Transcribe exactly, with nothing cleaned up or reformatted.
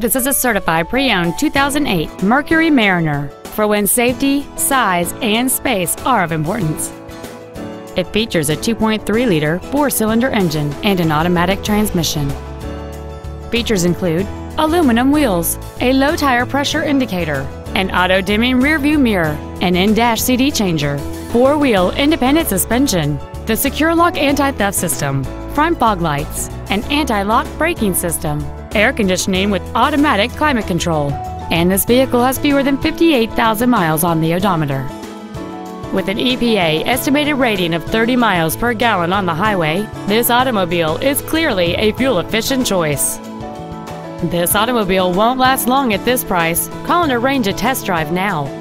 This is a certified pre-owned two thousand eight Mercury Mariner for when safety, size, and space are of importance. It features a two point three liter four-cylinder engine and an automatic transmission. Features include aluminum wheels, a low tire pressure indicator, an auto-dimming rearview mirror, an in-dash C D changer, four-wheel independent suspension, the SecureLock anti-theft system, front fog lights, an anti-lock braking system, air conditioning with automatic climate control, and this vehicle has fewer than fifty-eight thousand miles on the odometer. With an E P A estimated rating of thirty miles per gallon on the highway, this automobile is clearly a fuel-efficient choice. This automobile won't last long at this price. Call and arrange a test drive now.